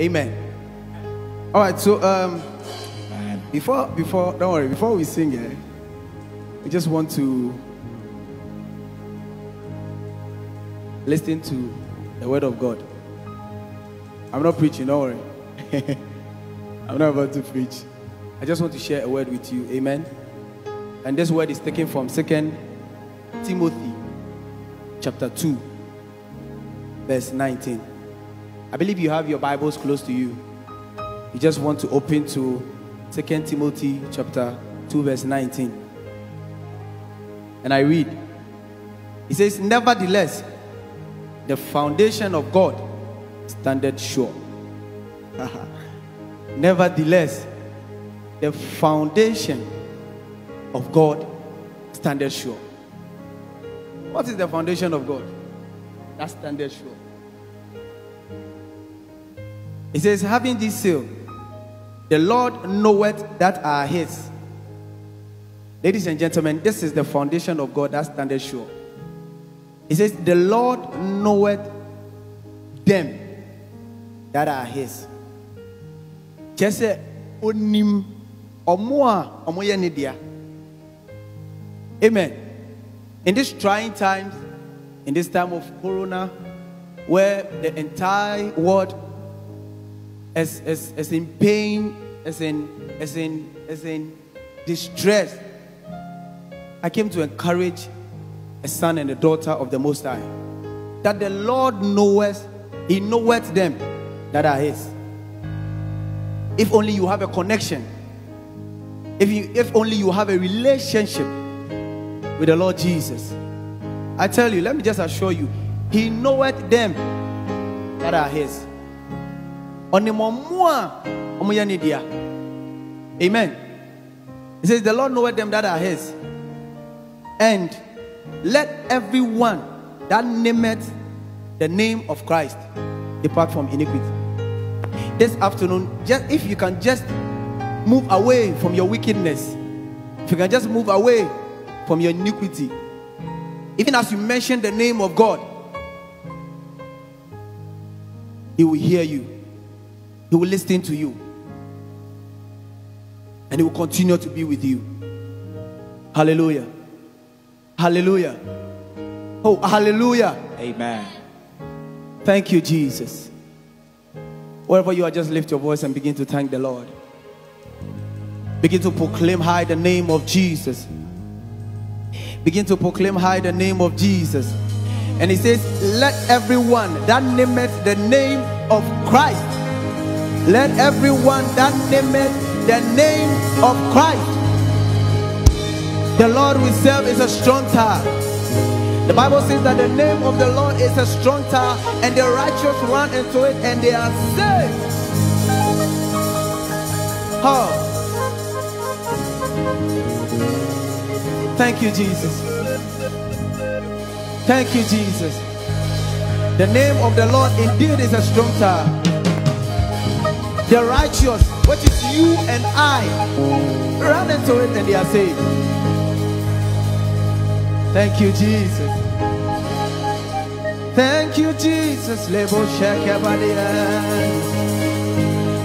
Amen. All right, so before don't worry, before we sing it, we just want to listen to the word of God. I'm not preaching, don't worry. I'm not about to preach. I just want to share a word with you. Amen. And this word is taken from 2 Timothy chapter 2, verse 19. I believe you have your Bibles close to you. You just want to open to 2 Timothy chapter 2, verse 19. And I read. It says, nevertheless, the foundation of God standeth sure. Nevertheless, the foundation of God standeth sure. What is the foundation of God? That standeth sure. It says, having this seal, the Lord knoweth that are his. Ladies and gentlemen, this is the foundation of God that standeth sure. It says, the Lord knoweth them that are his. Chese onim omoa omoye ne dia. Amen. In these trying times, in this time of Corona, where the entire world is in pain, is in distress, I came to encourage a son and a daughter of the Most High, that the Lord knoweth, He knoweth them that are His. If only you have a connection, if only you have a relationship with the Lord Jesus. I tell you, let me just assure you, He knoweth them that are His. Amen. It says, the Lord knoweth them that are His. And let everyone that nameth the name of Christ depart from iniquity. This afternoon, just if you can just move away from your wickedness, if you can just move away from your iniquity, even as you mention the name of God, He will hear you, He will listen to you, and He will continue to be with you. Hallelujah. Hallelujah. Oh, hallelujah. Amen. Thank you, Jesus. Wherever you are, just lift your voice and begin to thank the Lord. Begin to proclaim high the name of Jesus. Begin to proclaim high the name of Jesus. And He says, let everyone that nameth the name of Christ, let everyone that nameth the name of Christ. The Lord we serve is a strong tower. The Bible says that the name of the Lord is a strong tower, and the righteous run into it and they are saved. Oh. Thank you, Jesus. Thank you, Jesus. The name of the Lord indeed is a strong tower. The righteous, which is you and I, run into it and they are saved. Thank you, Jesus. Thank you, Jesus. Lebo shaka badira,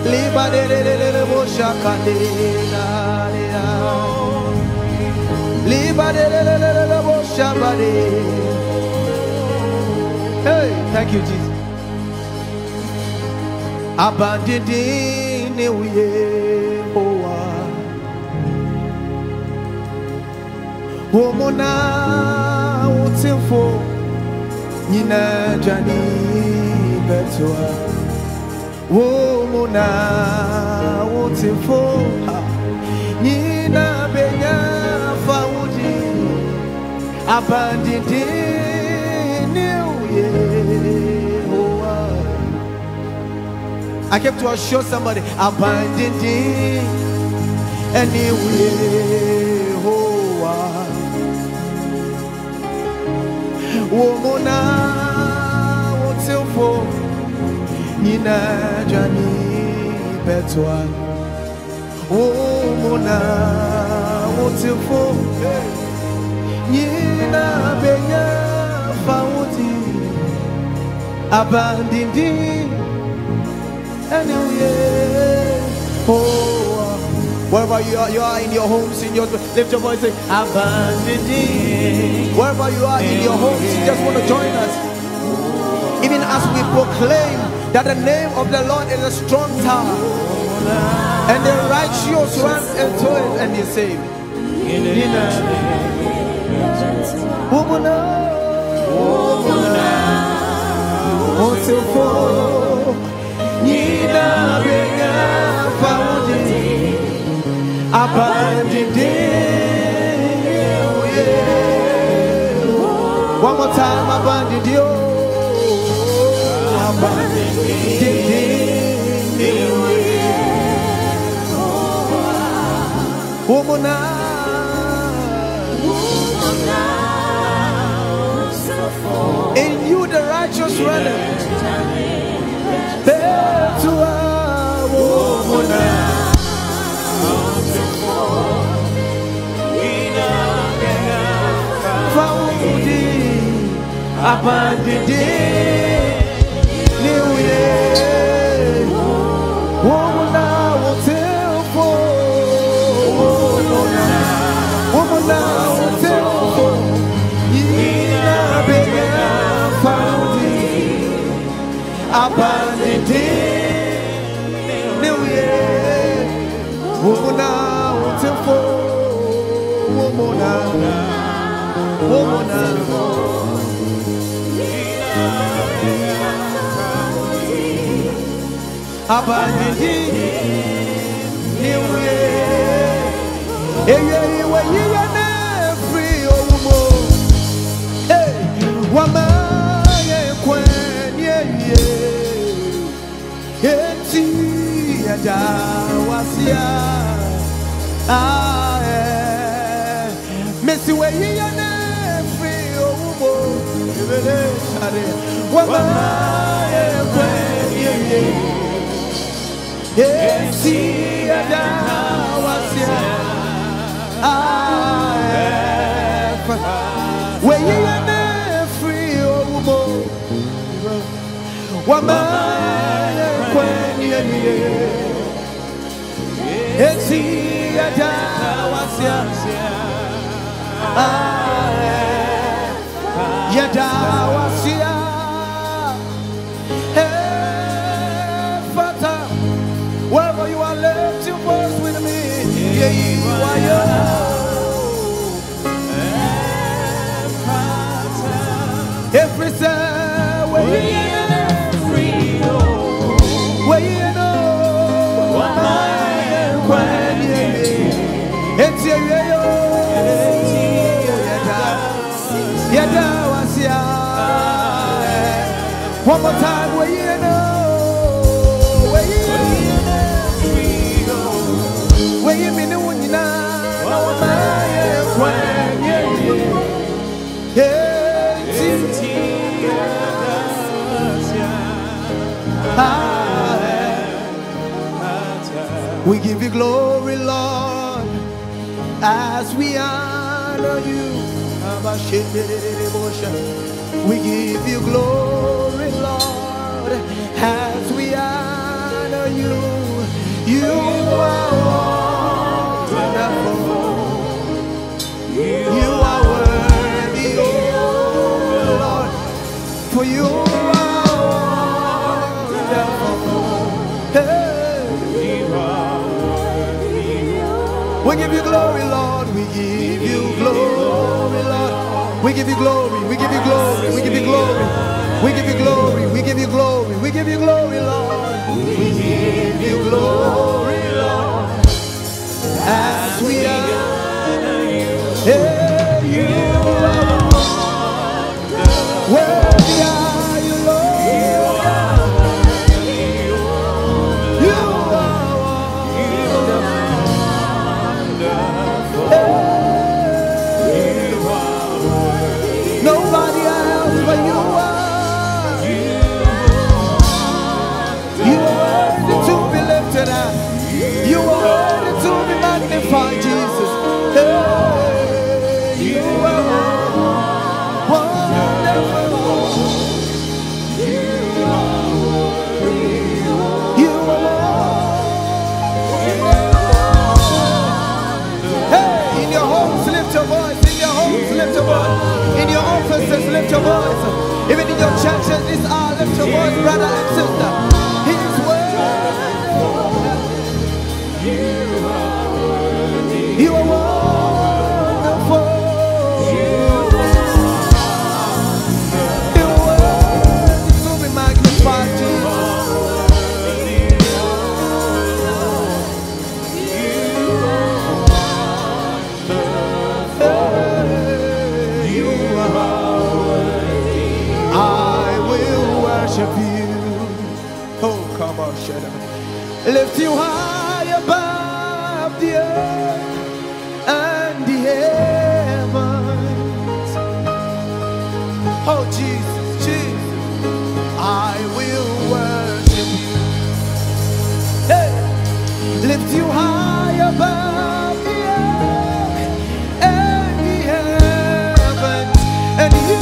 leba lebo shaka badira, leba lebo shaka badira. Hey, thank you, Jesus. Abandidi ne uye owa. Omona utimfo nina jani betwa. Omona utimfo nina benya faudi abandidi niwe. I kept to assure somebody, abandidi niwe. Womona wotilfo nina jani betwa. Womona wotilfo nina benya fauti abandindi Wherever you are in your homes, in your lift your voice, say, wherever you are in your homes, you just want to join us. Even as we proclaim that the name of the Lord is a strong tower, and the righteous run into it, and you say, one more time, abandoned you. In you the righteous running. There to our Wherever you are, lift your voice with me. Yeah, you are yours. Every time one more time, where you know, where you know, where you mean, when you know, we give you glory, Lord, as we honor you. We give you glory, Lord, as we honor you. You are wonderful. You are worthy, oh Lord, for you are wonderful. Hey. We give you glory, Lord. We give you glory, Lord. We give you glory. We give you glory. We give you glory. We give you glory, we give you glory, we give you glory, Lord. We give you glory, Lord, as we honor you. Yeah, you are wonderful. Worthy are you, Lord. You are wonderful. You are worthy. Nobody else but you are. You are worthy to be magnified, Jesus. Hey, you are wonderful. You are worthy. You Lift you high above the earth and the heavens. Oh Jesus, Jesus, I will worship you. Hey, lift you high above the earth and the heavens, and you.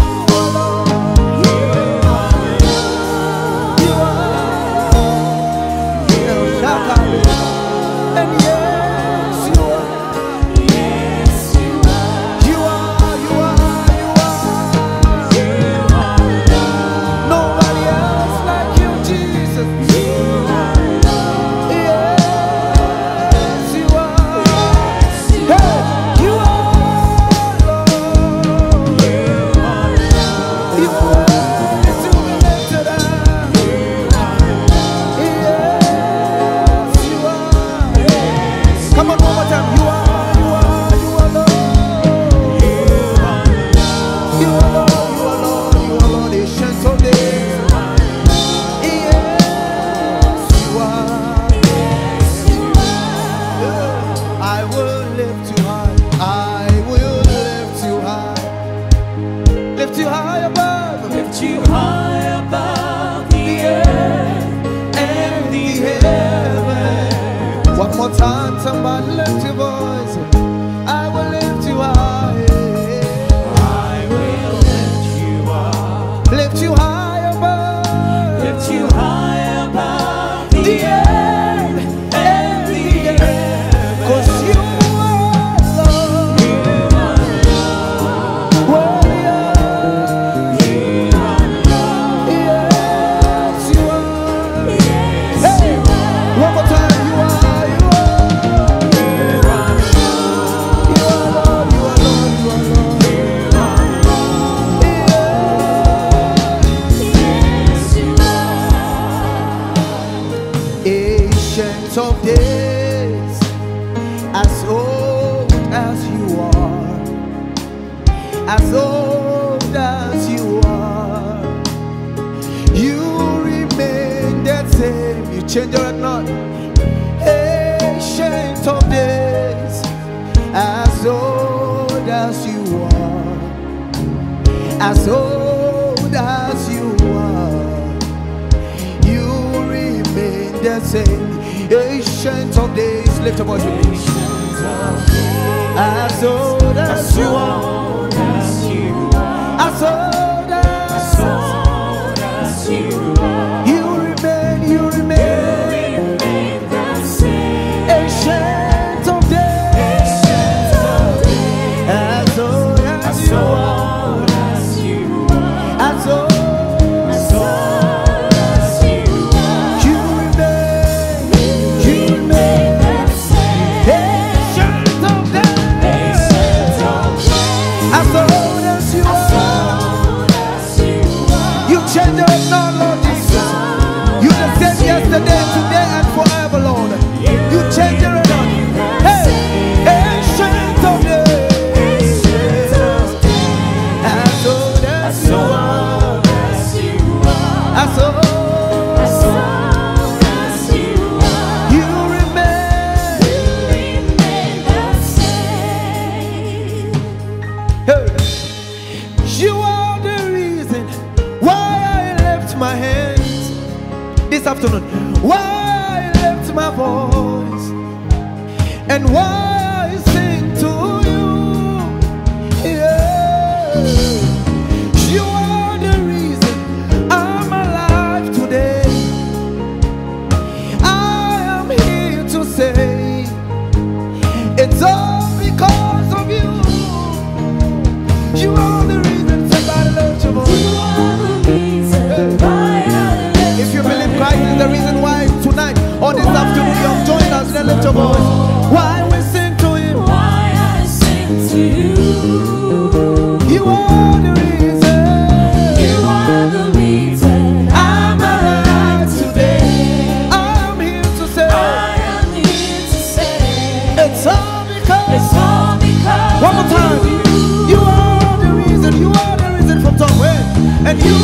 You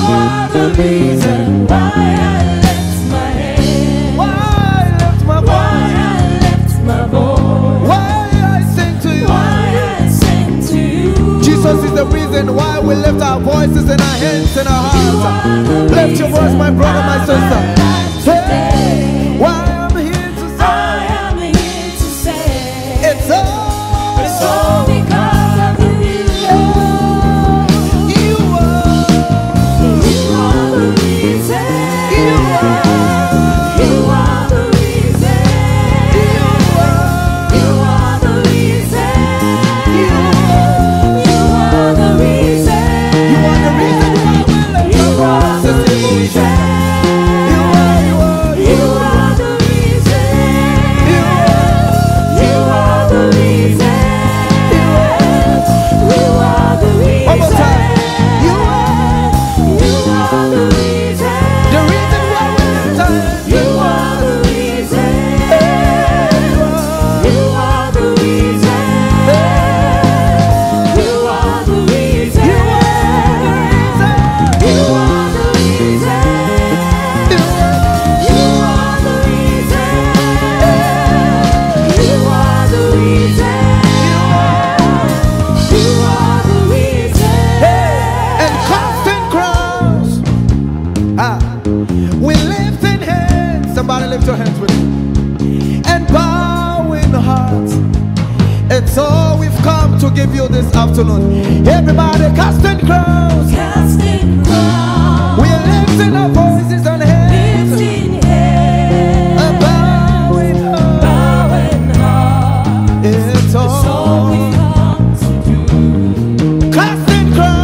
are the reason why I left my head. Somebody lift your hands with me. And bowing hearts. And so we've come to give you this afternoon. Everybody casting crowns. Casting crowns. We are lifting our voices and hands. Lifting hands. And bowing hearts. Bowing hearts. It's all we've come to do. Casting crowns.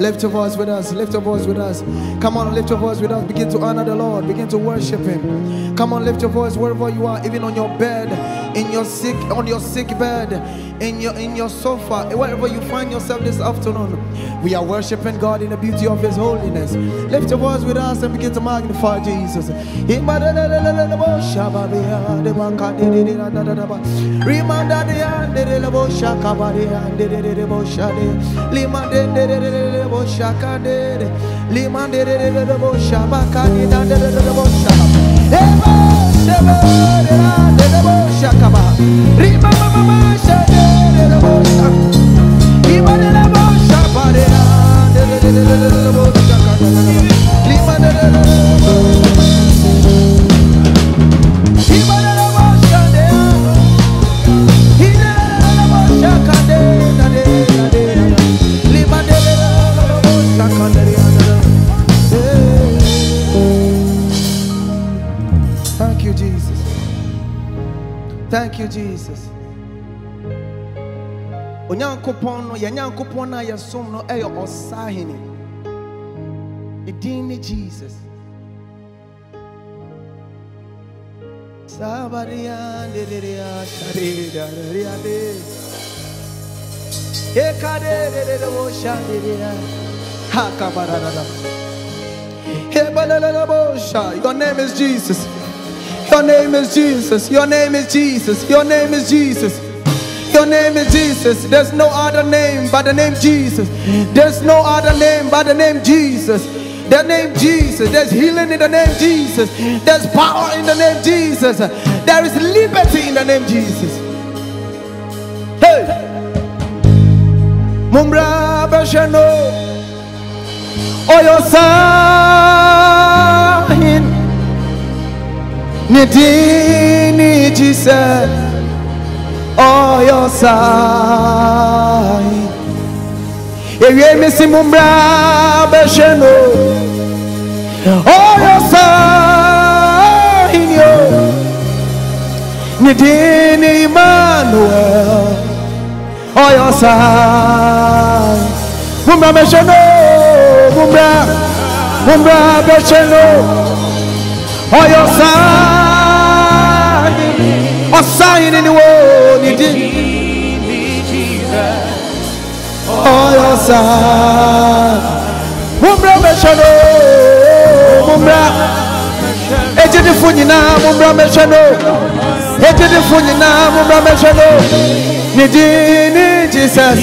Lift your voice with us. Lift your voice with us. Come on, lift your voice with us. Begin to honor the Lord. Begin to worship Him. Come on, lift your voice wherever you are, even on your bed, on your sick bed, in your sofa, wherever you find yourself this afternoon. We are worshiping God in the beauty of His holiness. Lift your voice with us and begin to magnify Jesus. Thank you, Jesus. Thank you, Jesus. Onyankopon no yanyankopon na yesom no eyo osahini. Edin ni Jesus. Sabariya deriya sharida deriya de. Ekade derebo sharida. Hakabarada. Hebalalabosha. Your name is Jesus. Your name is Jesus. Your name is Jesus. Your name is Jesus. Your name is Jesus. There's no other name but the name Jesus. There's no other name but the name Jesus. The name Jesus. There's healing in the name Jesus. There's power in the name Jesus. There is liberty in the name Jesus. Hey, Mumbra Bashano, Oyosahin, Nidini Jesus. Oh, your side. If you miss him, oh, your side. Nidin Emmanuel. Oh, your side. Mumbra Beshano. Mumbra Beshano. Oh, your side. Oh, sign in the world, it did me, Jesus. Oh, your son. Mumbra Meshano, Mumbra. It did the funny now, Mumbra Meshano. It did the funny now, Mumbra Meshano. Jesus.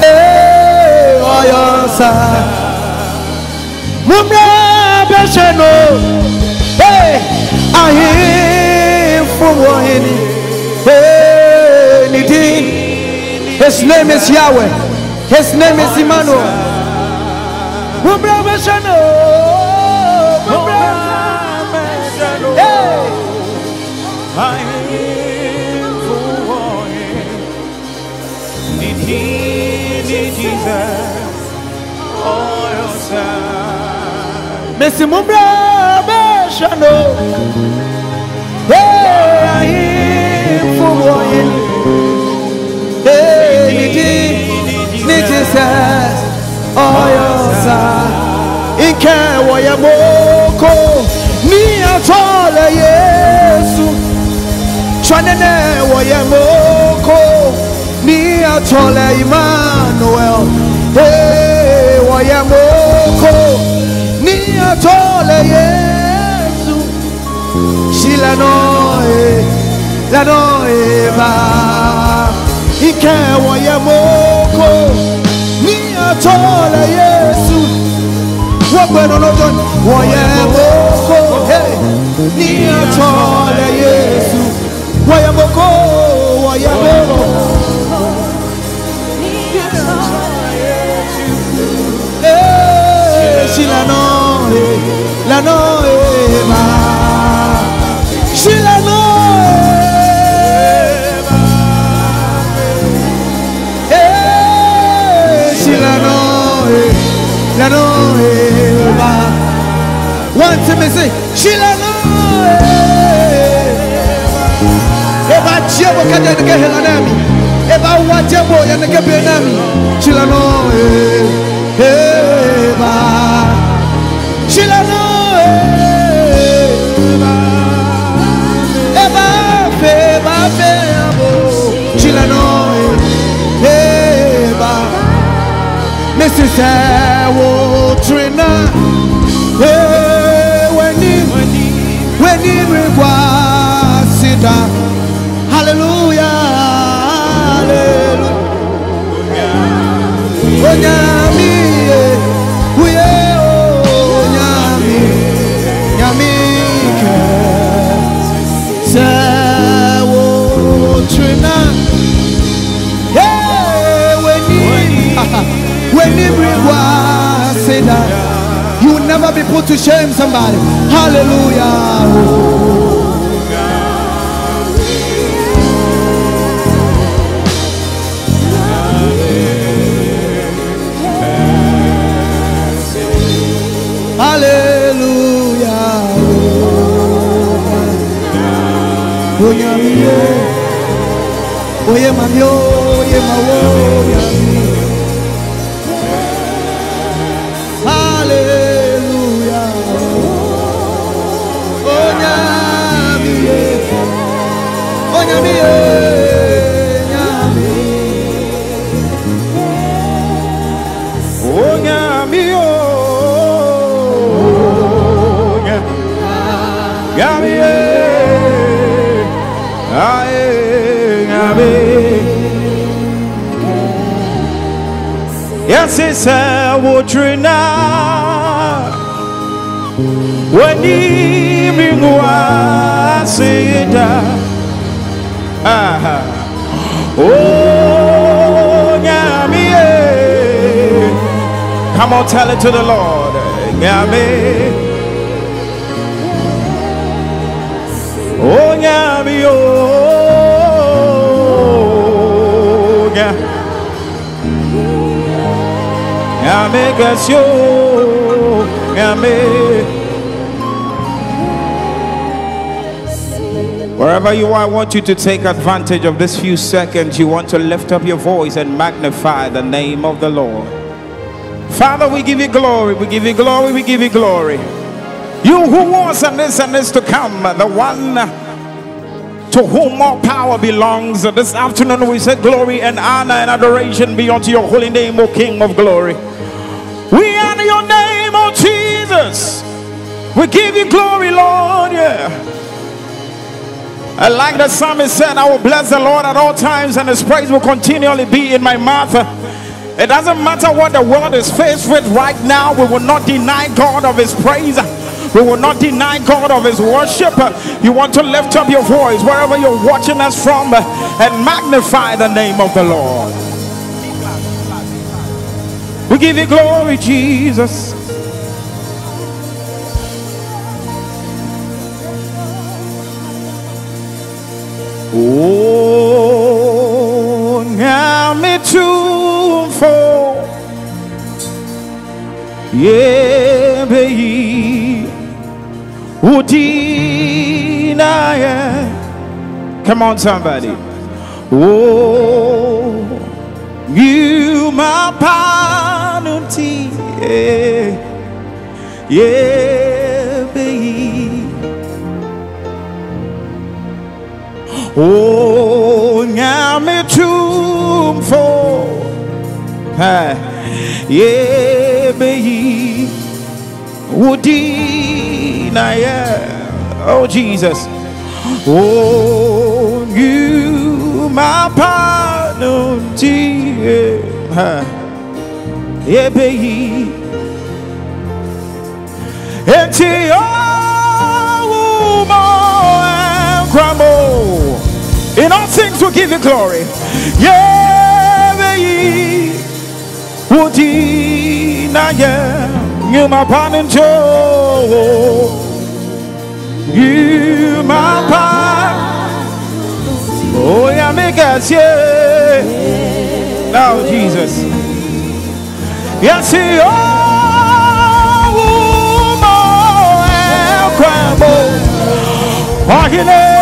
Hey, oh, your son. Mumra beshano. Hey, I am from Wahini. His name is Yahweh. His name is Emmanuel. Mumra beshano. Mumra beshano. Hey. Messi Mumbra Bashano, hey, for Emmanuel. Tole Yesu Shilanoe Lanoe va Ikewo Yamoko Ni Atole Yesu Wapeno Lodon Wayamoko Ni Atole Yesu Wayamoko Wayamoko Ni Atole Yesu Shilanoe La noeva, si la noeva, si la noeva, la noeva. One time and say, si la noeva. Eba chebo kanya nge helanami, eba wajebo yange benami, si la noeva. She la noe eba fe abo she la noe eba Mrs. Ewo Trina weni mwa sita hallelujah hallelujah onyami uye say that you will never be put to shame somebody. Hallelujah. Hallelujah. Yes, it's a water now. When you bring us in, oh, Yahweh. Come on, tell it to the Lord, Yahweh. Oh, Yahweh, oh, Yahweh, Yahweh. Wherever you are, I want you to take advantage of this few seconds. You want to lift up your voice and magnify the name of the Lord. Father, we give you glory, we give you glory, we give you glory. You who was and is to come, the one to whom all power belongs. This afternoon we say glory and honor and adoration be unto your holy name, O King of glory. We honor your name, O Jesus. We give you glory, Lord. Yeah. And like the psalmist said, I will bless the Lord at all times, and his praise will continually be in my mouth. It doesn't matter what the world is faced with right now, we will not deny God of his praise. We will not deny God of his worship. You want to lift up your voice wherever you're watching us from and magnify the name of the Lord. We give you glory, Jesus. Oh, now me too for yeah, baby. Come on, somebody. Oh, you my penalty. Yeah, baby. Oh, now me too for yeah, baby. Oh Jesus, oh you my penalty, yeah baby, it's your more crumble. In all things we give you glory, yeah baby, would you my penalty. You my power, oh yeah, make us yeah. Now Jesus, yes, you oh, my crumble, oh yeah,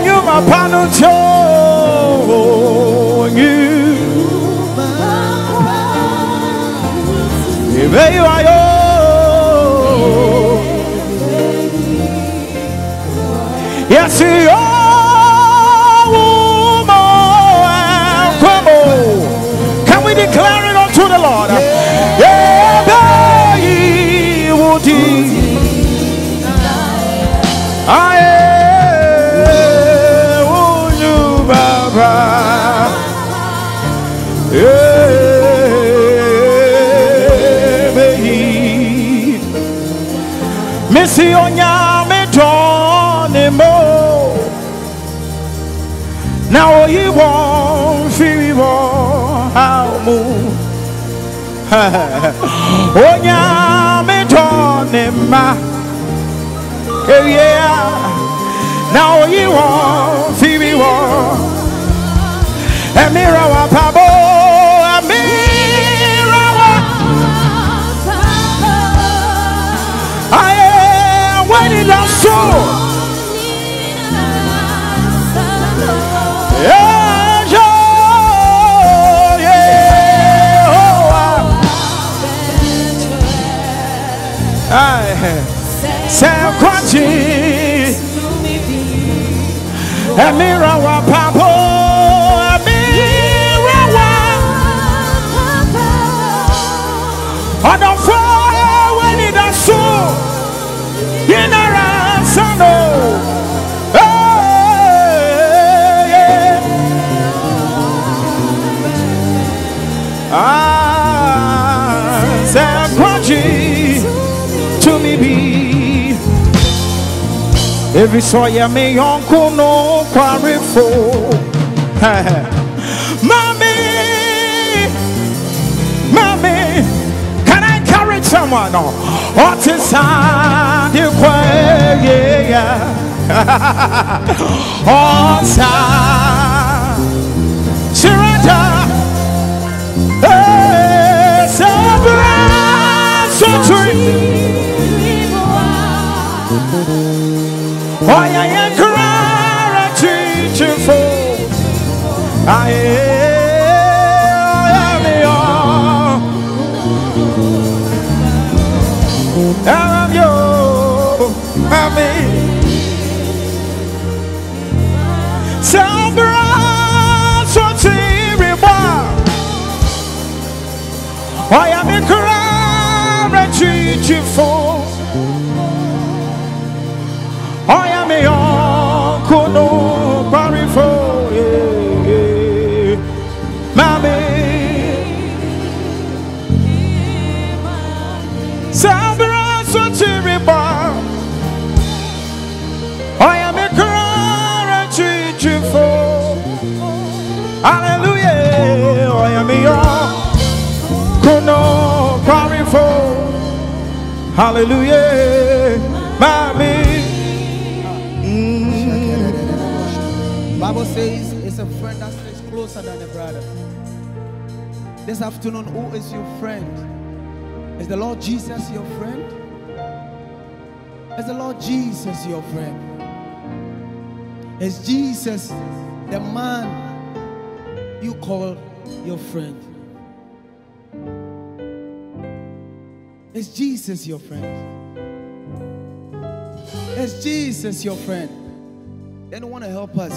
you my power. There you are, oh. Yes, you are, come on. Can we declare it unto the Lord? Yeah, you would I am, oh, Missy on Yame Donimo. Now you won't feel how move. Oh, Yame Donima. Yeah, now you won't feel. A mirror, Pabo, a mirror. When it is so, every soul ya me uncle no quarry for mommy, mommy, can I encourage someone? What is that you quay? Yeah, oh, Sarah, oh, yeah, yeah, gratitude to fall. I am yours. I'm yours. I'm yours. So bright, so terrible. I am gratitude. beautiful. I am a no parifo, Mammy Sabra Sotiriba. I am a current beautiful. Hallelujah, I am a no parifo. Hallelujah, Mammy. Bible says it's a friend that stays closer than a brother. This afternoon, who is your friend? Is the Lord Jesus your friend? Is the Lord Jesus your friend? Is Jesus the man you call your friend? Is Jesus your friend? Is Jesus your friend? They don't want to help us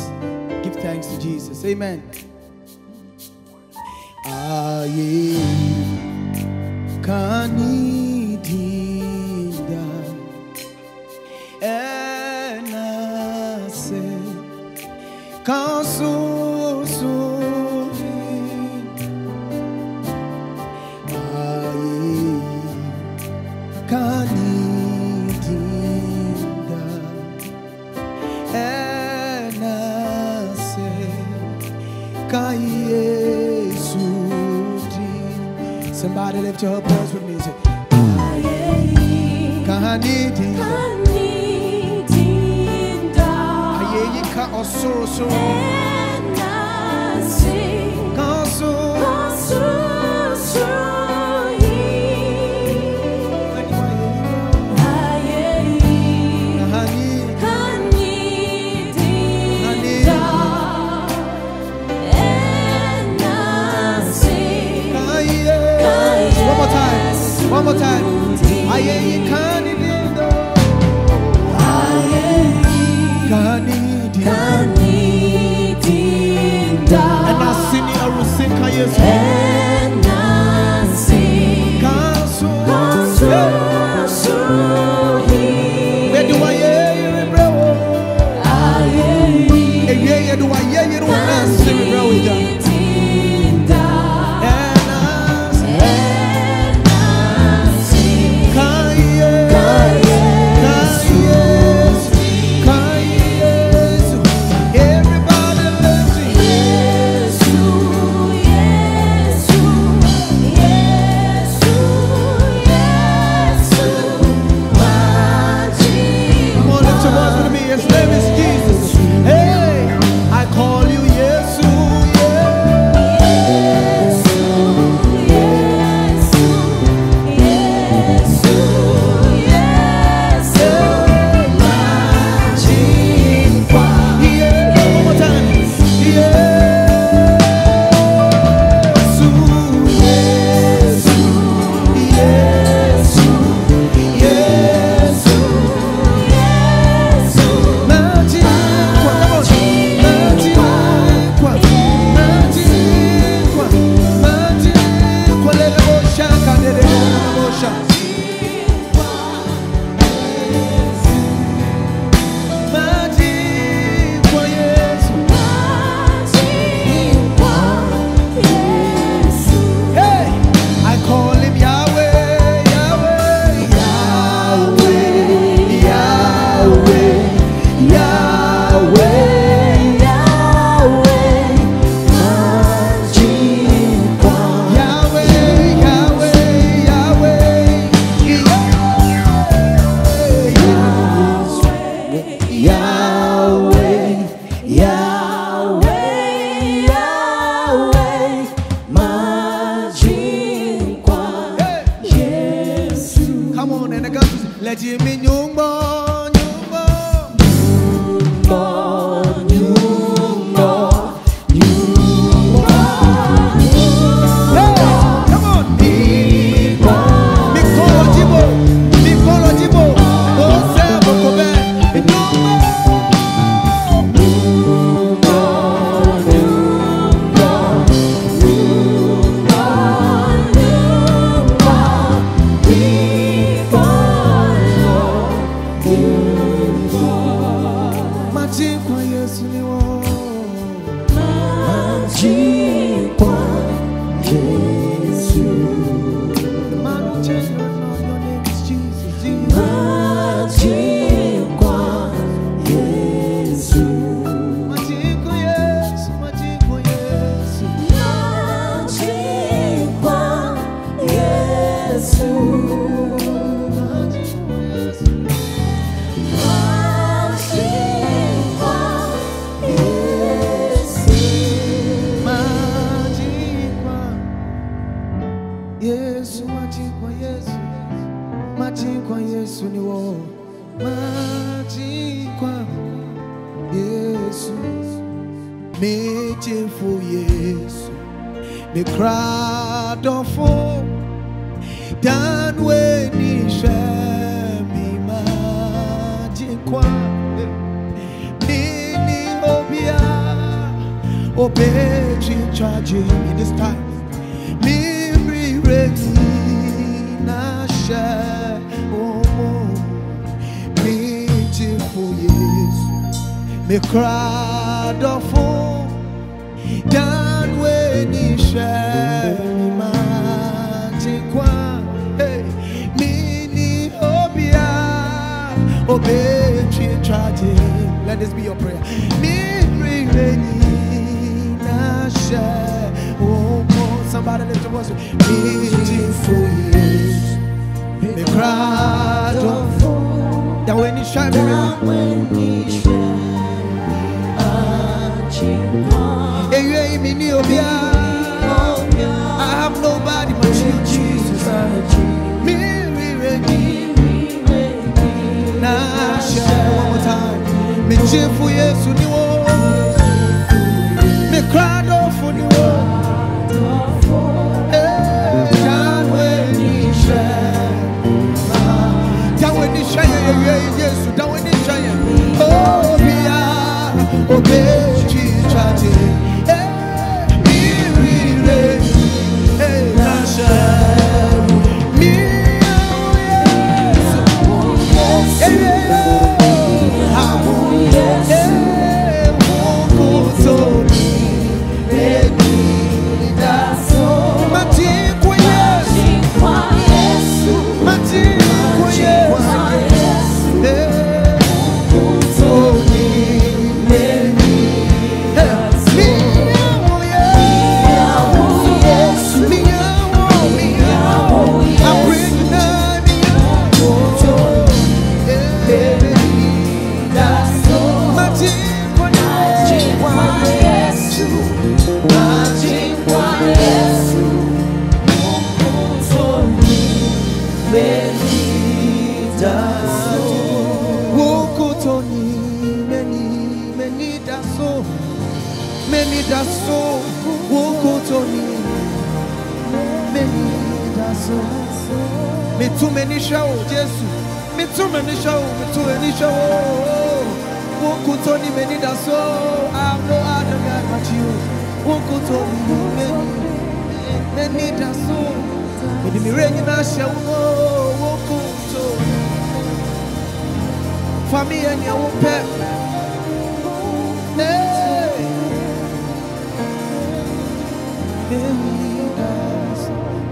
give thanks to Jesus. Amen. Aye kanidida enase Somebody lift your voice with me. Say, one more time. Aye, Candido. Aye, Candido. Candido. And I sing a Rusinka, yes. And I sing. Gansu. Gansu. Where do I hear you, bro? Aye. Where do I hear you? I sing, bro. His name is Jesus. Hey, I call you Yesu, yeah. Yesu ni wo maji kwa Yesu meje fu Yesu me crowd of foe dan we ni shemi maji kwa nini obia obeji charge in this time libri ready na share me crowd of fool down when he shall mini obia obey tragedy. Let this be your prayer. Me rainy na share. Oh, somebody lift up us. Beautiful years. Me crowd of fool down when he shall I have nobody but you, Jesus. Me ready, now shout one more time. Me cheer for yes, you know. Me cry out for you. Oh, yeah, obey, Jesus.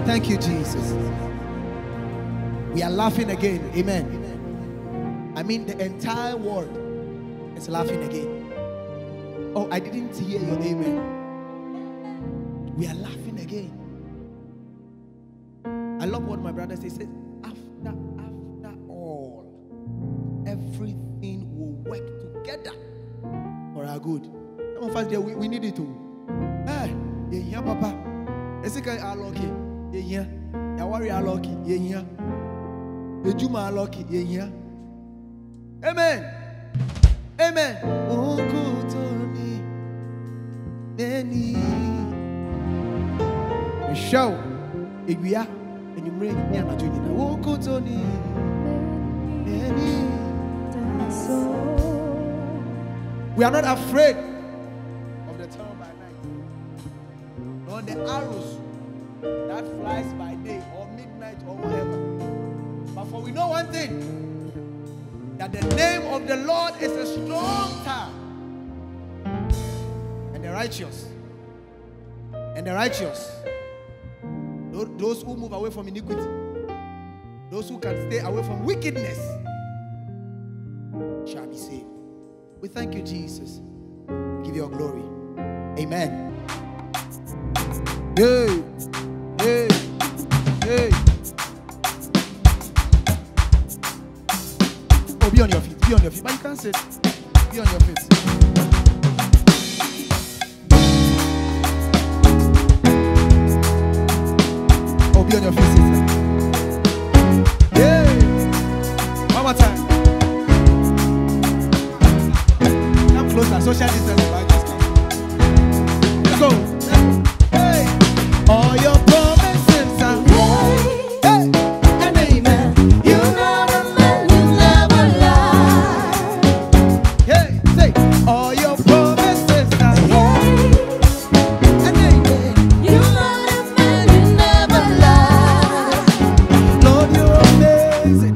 Thank you, Jesus. We are laughing again. Amen. Amen. I mean, the entire world is laughing again. Oh, I didn't hear your amen. We are laughing again. I love what my brother says. He says, after all, everything will work together for our good. Come on, first, we need it too. Hey, yeah, Papa. Ezekiel aloki yenya yawari aloki yenya ejuma aloki yenya. Amen. Amen. Okutoni meni show egwia enumere ni anajo nyina okutoni meni. We are not afraid of the terror by night, nor the arrows that flies by day or midnight or whatever. But for we know one thing, that the name of the Lord is a strong tower, and the righteous, those who move away from iniquity, those who can stay away from wickedness, shall be saved. We thank you, Jesus. Give your glory. Amen. Hey, hey, hey. Oh, be on your feet, be on your feet. But you can't sit. Be on your feet. Oh, be on your feet, sister. Hey, more time. Come closer, social distance. Let's go. Hey. All your promises are mine. Hey. And amen. You know the man who never lied. Hey, say. All your promises are mine. And amen. You know the man who never lied. Lord, you're amazing.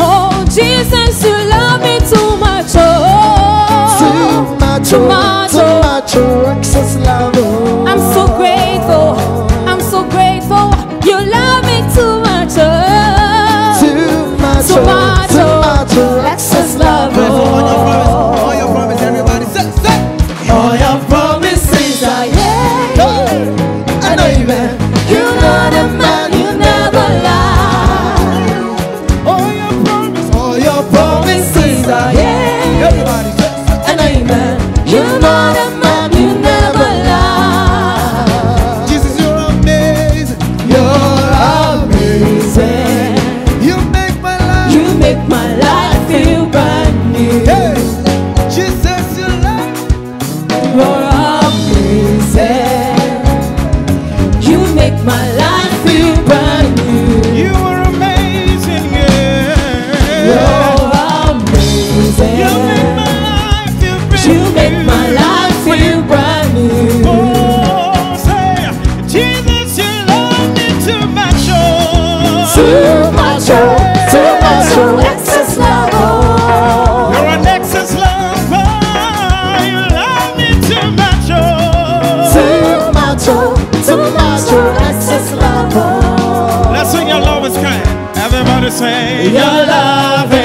Oh, Jesus, you love me too much. Oh, too much, excess love. I'm so grateful. I'm so grateful. You love me too much. Oh, too much, excess love. All your promises, everybody say. All your promises are yeah and amen. You know the man. Let's sing your love is kind. Everybody sing your love.